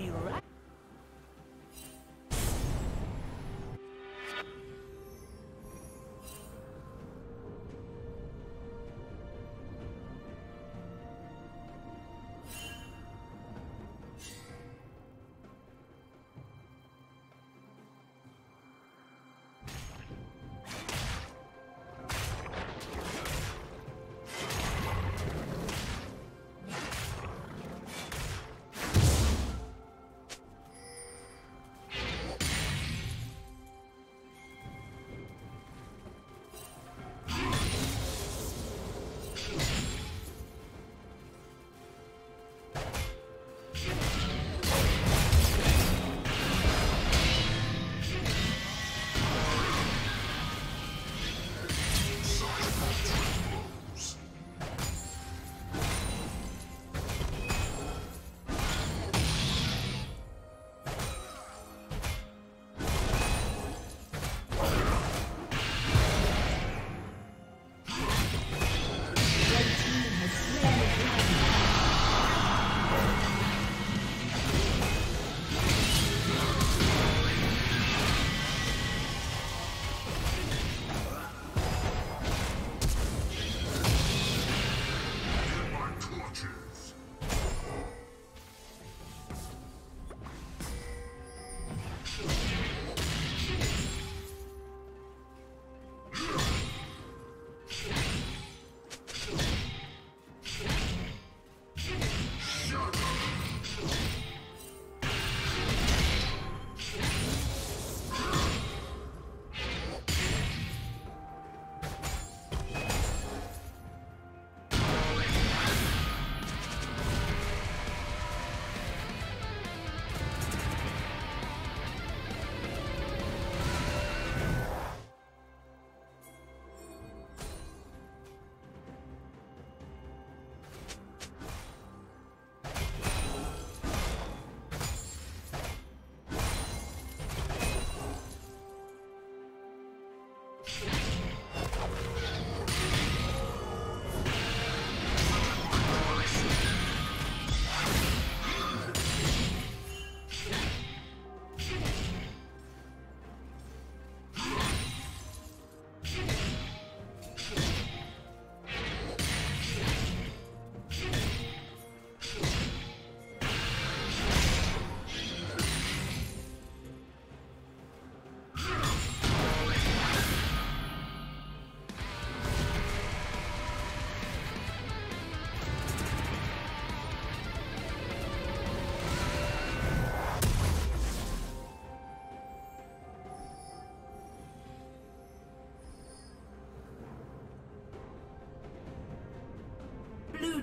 be right. Blue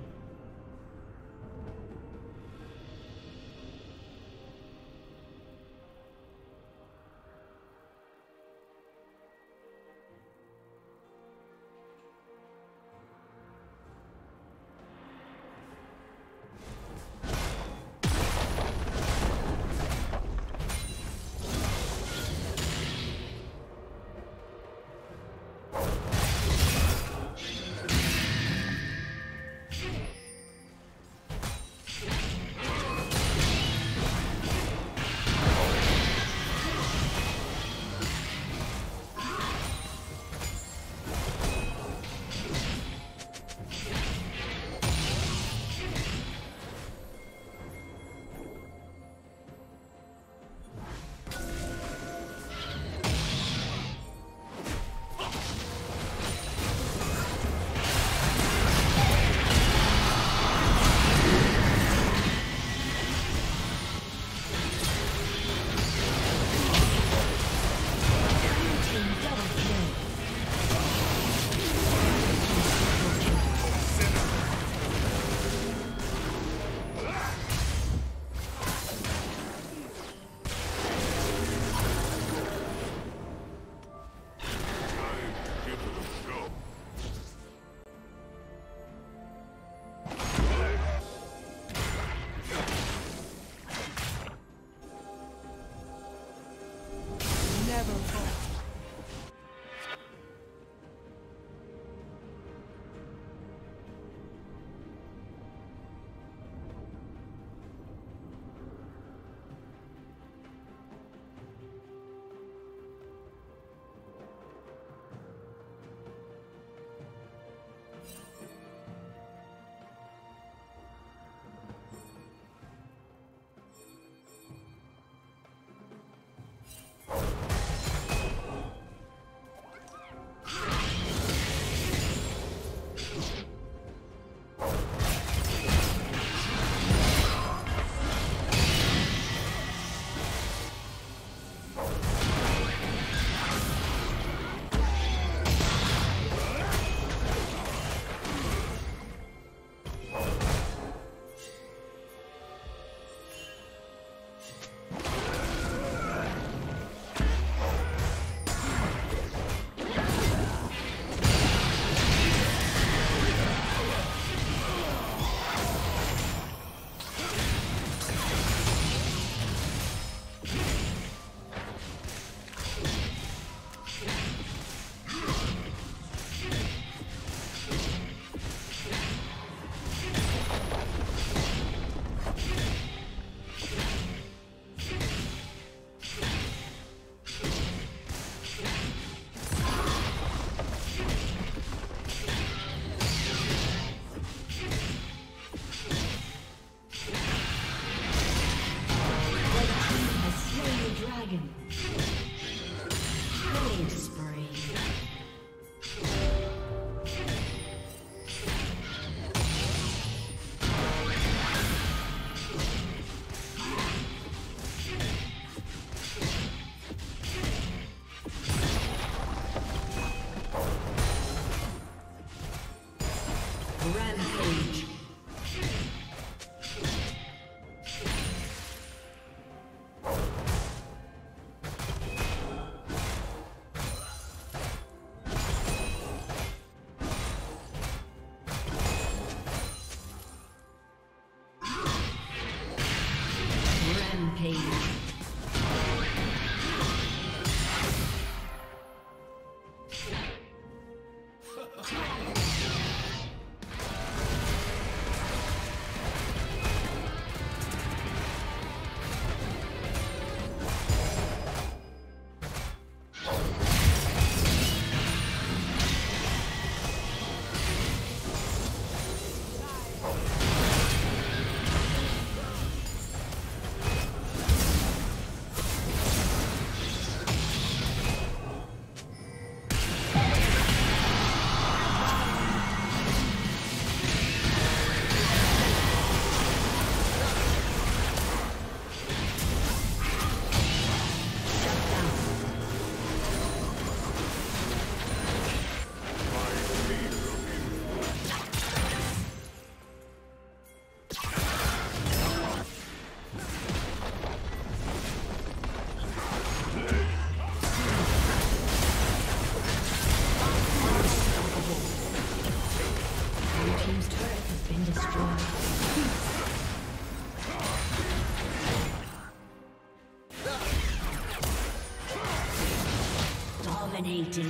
Dominating.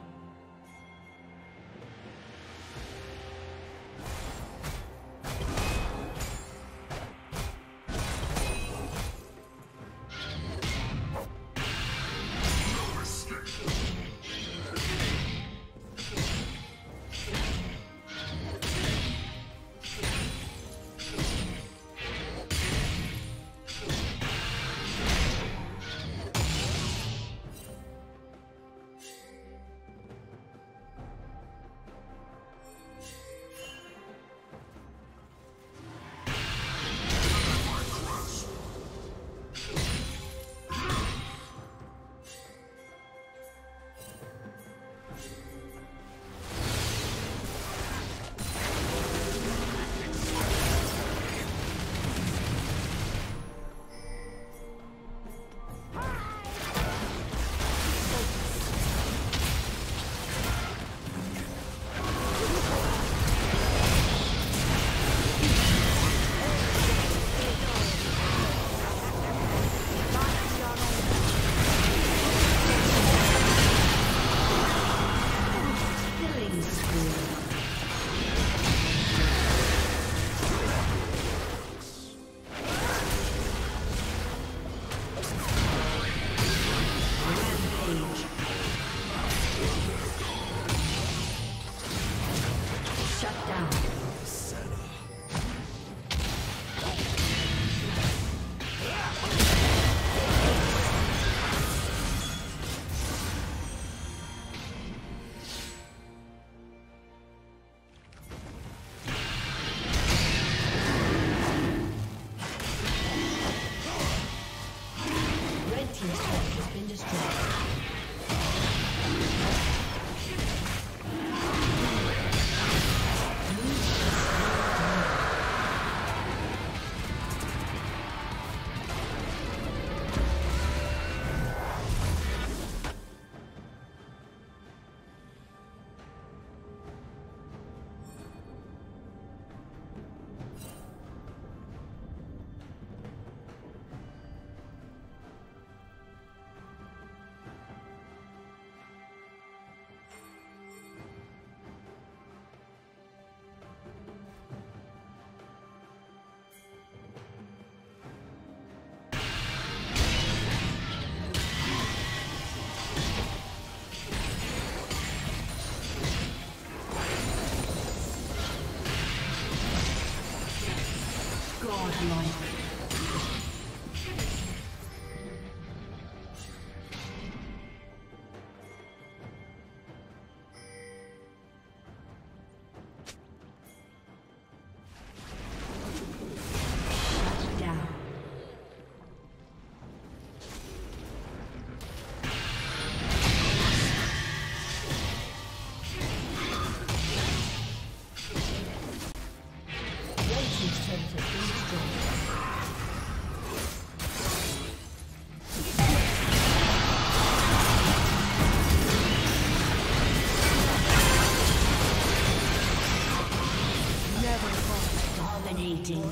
engaging.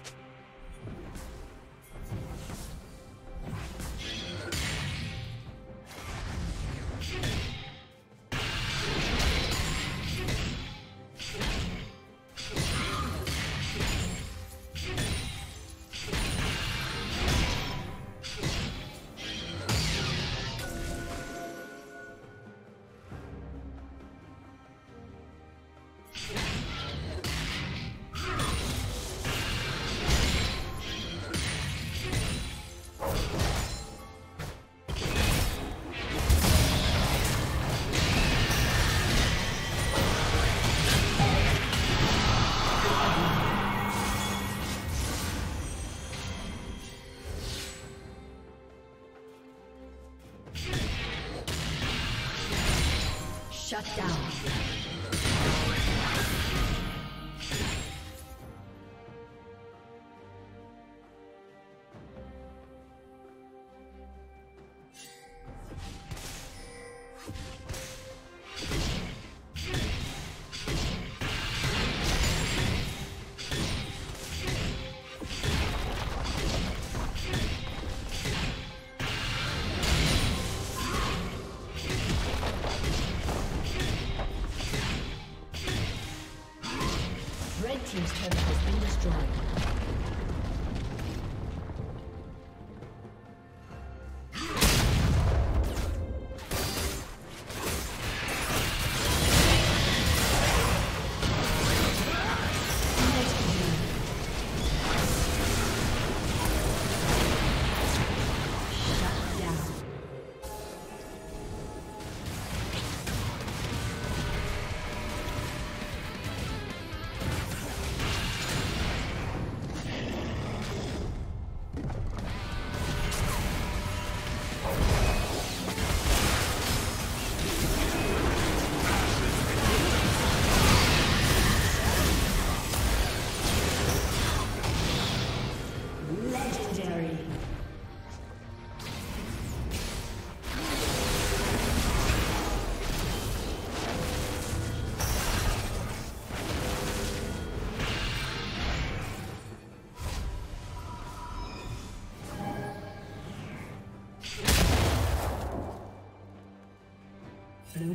Shut down.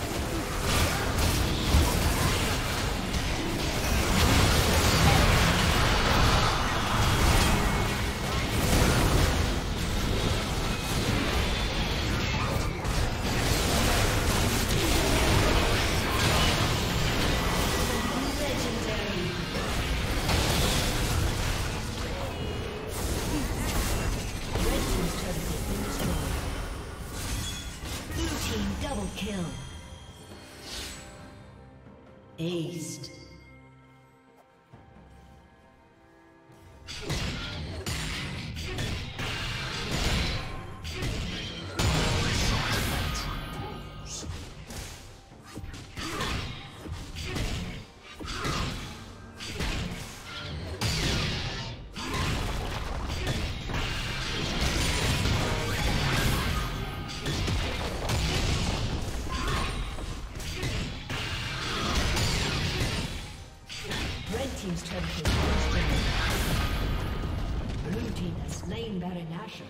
Blue team's turret has been destroyed. Kill. Aced. Blue team has slain Baron Nashor.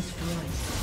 destroyed.